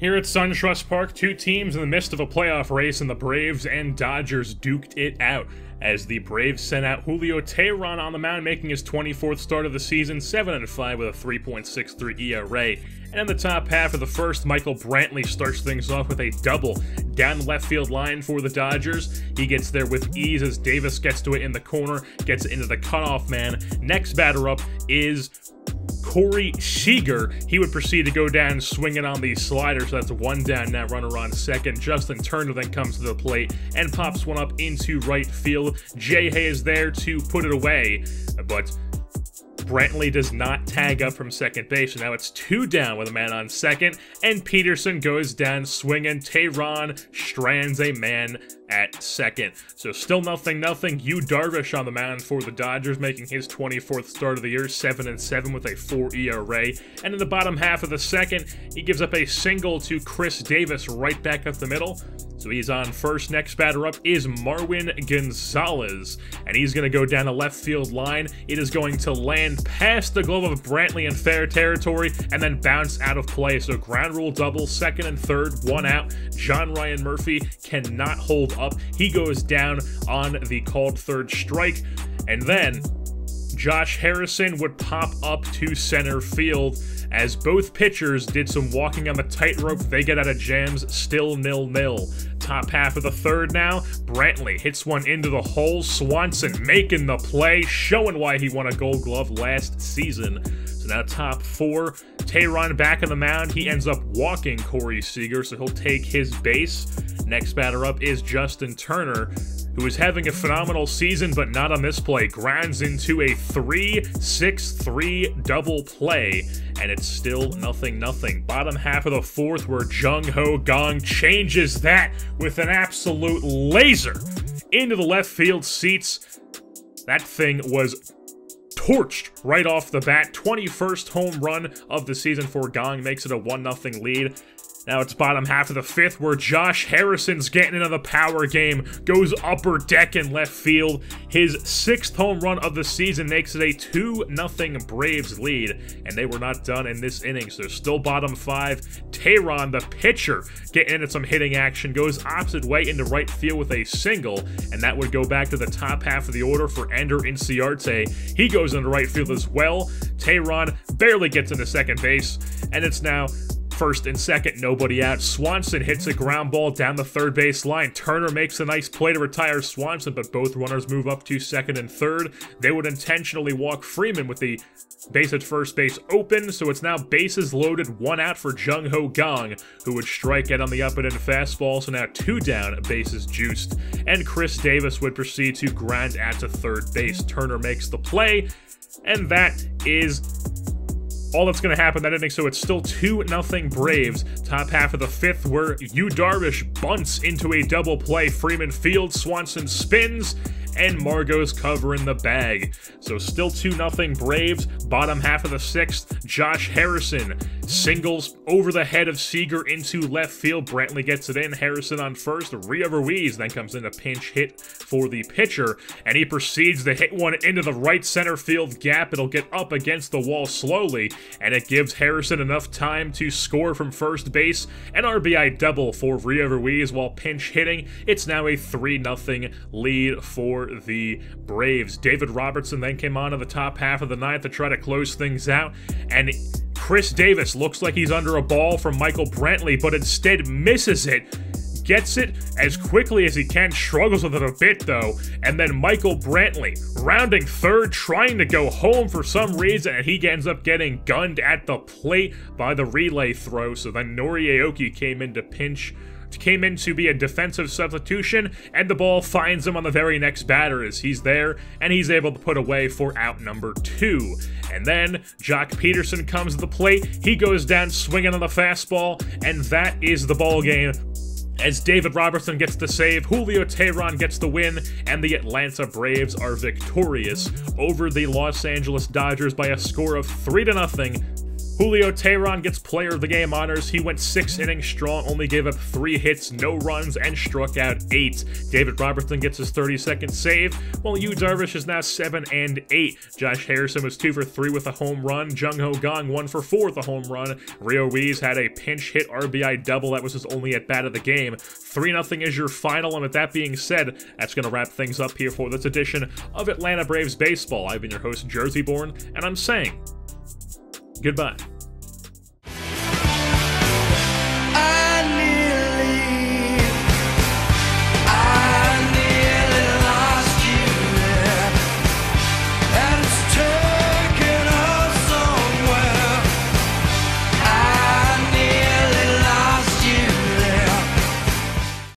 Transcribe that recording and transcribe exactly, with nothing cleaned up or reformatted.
Here at SunTrust Park, two teams in the midst of a playoff race, and the Braves and Dodgers duked it out as the Braves sent out Julio Teheran on the mound, making his twenty-fourth start of the season, seven and five with a three point six three E R A. And in the top half of the first, Michael Brantley starts things off with a double down the left field line for the Dodgers. He gets there with ease as Davis gets to it in the corner, gets into the cutoff man. Next batter up is Corey Seager. He would proceed to go down swinging on the slider, so that's one down now, runner on second. Justin Turner then comes to the plate and pops one up into right field. Jay Hay is there to put it away, but Brantley does not tag up from second base, so now it's two down with a man on second, and Peterson goes down swinging. Teheran strands a man at second. So still nothing nothing. Yu Darvish on the mound for the Dodgers, making his twenty-fourth start of the year, seven and seven with a four E R A. And in the bottom half of the second, he gives up a single to Chris Davis right back up the middle. So he's on first. Next batter up is Marwin Gonzalez, and he's going to go down the left field line. It is going to land past the glove of Brantley in fair territory and then bounce out of play. So ground rule double, second and third, one out. John Ryan Murphy cannot hold up. He goes down on the called third strike, and then Josh Harrison would pop up to center field as both pitchers did some walking on the tightrope. They get out of jams, still nil nil. Top half of the third now, Brantley hits one into the hole. Swanson making the play, showing why he won a Gold Glove last season. So now top four, Teheran back on the mound. He ends up walking Corey Seager, so he'll take his base. Next batter up is Justin Turner, who is having a phenomenal season, but not on this play. Grounds into a three six three double play, and it's still nothing nothing. Bottom half of the fourth, where Jung Ho Kang changes that with an absolute laser into the left field seats. That thing was torched right off the bat. twenty-first home run of the season for Kang, makes it a one nothing lead. Now it's bottom half of the fifth, where Josh Harrison's getting into the power game, goes upper deck in left field. His sixth home run of the season makes it a two nothing Braves lead, and they were not done in this inning. So still bottom five, Teheran, the pitcher, getting into some hitting action, goes opposite way into right field with a single, and that would go back to the top half of the order for Ender Inciarte. He goes into right field as well. Teheran barely gets into second base, and it's now first and second, nobody out. Swanson hits a ground ball down the third base line. Turner makes a nice play to retire Swanson, but both runners move up to second and third. They would intentionally walk Freeman with the base at first base open, so it's now bases loaded, one out for Jung Ho Kang, who would strike out on the up-and-in fastball, so now two down, bases juiced. And Chris Davis would proceed to grind out to third base. Turner makes the play, and that is all that's going to happen that inning, so it's still two nothing Braves. Top half of the fifth, where Yu Darvish bunts into a double play. Freeman fields, Swanson spins, and Margot's covering the bag. So still two nothing Braves. Bottom half of the sixth, Josh Harrison singles over the head of Seager into left field. Brantley gets it in. Harrison on first. Rio Ruiz then comes in a pinch hit for the pitcher, and he proceeds to hit one into the right center field gap. It'll get up against the wall slowly, and it gives Harrison enough time to score from first base. An R B I double for Rio Ruiz while pinch hitting. It's now a three nothing lead for the Braves. David Robertson then came on in the top half of the ninth to try to close things out, and Chris Davis looks like he's under a ball from Michael Brantley, but instead misses it. Gets it as quickly as he can, struggles with it a bit though, and then Michael Brantley rounding third, trying to go home for some reason, and he ends up getting gunned at the plate by the relay throw. So then Nori Aoki came in to pinch came in to be a defensive substitution, and the ball finds him on the very next batter as he's there, and he's able to put away for out number two. And then Jock Peterson comes to the plate. He goes down swinging on the fastball, and that is the ball game, as David Robertson gets the save, Julio Teheran gets the win, and the Atlanta Braves are victorious over the Los Angeles Dodgers by a score of three to nothing. Julio Teheran gets player of the game honors. He went six innings strong, only gave up three hits, no runs, and struck out eight. David Robertson gets his thirty-second save, while Yu Darvish is now seven and eight. Josh Harrison was two for three with a home run. Jung Ho Kang one for four with a home run. Rio Ruiz had a pinch hit R B I double. That was his only at bat of the game. three nothing is your final, and with that being said, that's going to wrap things up here for this edition of Atlanta Braves Baseball. I've been your host, JerseyyyBorn, and I'm saying goodbye.